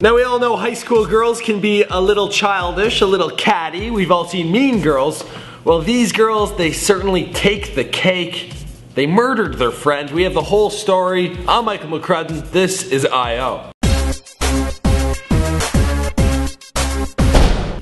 Now, we all know high school girls can be a little childish, a little catty. We've all seen Mean Girls. Well, these girls, they certainly take the cake. They murdered their friend. We have the whole story. I'm Michael McCrudden. This is I.O.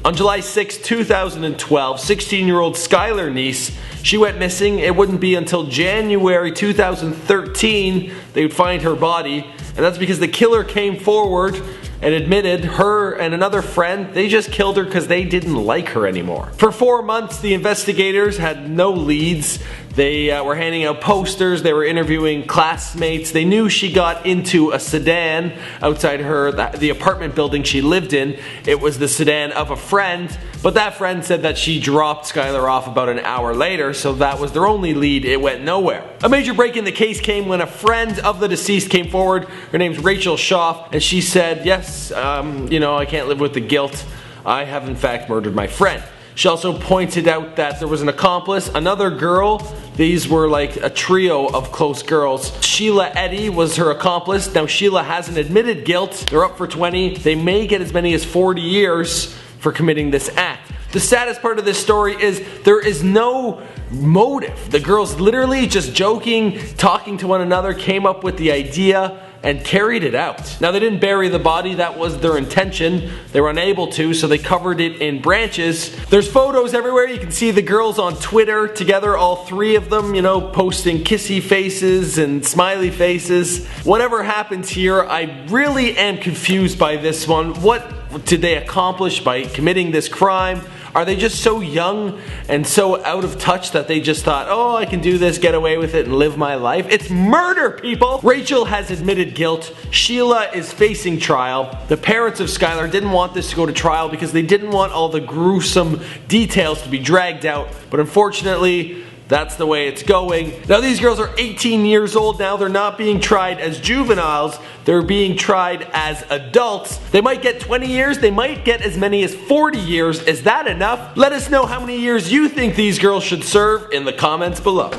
On July 6, 2012, 16-year-old Skylar Neese, she went missing. It wouldn't be until January 2013 they would find her body, and that's because the killer came forward and admitted her and another friend, they just killed her because they didn't like her anymore. For 4 months, the investigators had no leads. They were handing out posters, they were interviewing classmates. They knew she got into a sedan outside her, the apartment building she lived in. It was the sedan of a friend, but that friend said that she dropped Skylar off about an hour later, so that was their only lead. It went nowhere. A major break in the case came when a friend of the deceased came forward. Her name's Rachel Shoaf, and she said, yes, you know, I can't live with the guilt. I have in fact murdered my friend. She also pointed out that there was an accomplice, another girl. These were like a trio of close girls. Sheila Eddy was her accomplice. Now, Sheila hasn't admitted guilt. They're up for 20. They may get as many as 40 years for committing this act. The saddest part of this story is there is no motive. The girls literally just joking, talking to one another, came up with the idea and carried it out. Now, they didn't bury the body, that was their intention. They were unable to, so they covered it in branches. There's photos everywhere. You can see the girls on Twitter together, all three of them, you know, posting kissy faces and smiley faces. Whatever happens here, I really am confused by this one. What did they accomplish by committing this crime? Are they just so young and so out of touch that they just thought, oh, I can do this, get away with it, and live my life? It's murder, people! Rachel has admitted guilt. Sheila is facing trial. The parents of Skylar didn't want this to go to trial because they didn't want all the gruesome details to be dragged out, but unfortunately, that's the way it's going. Now, these girls are 18 years old now. They're not being tried as juveniles. They're being tried as adults. They might get 20 years. They might get as many as 40 years. Is that enough? Let us know how many years you think these girls should serve in the comments below.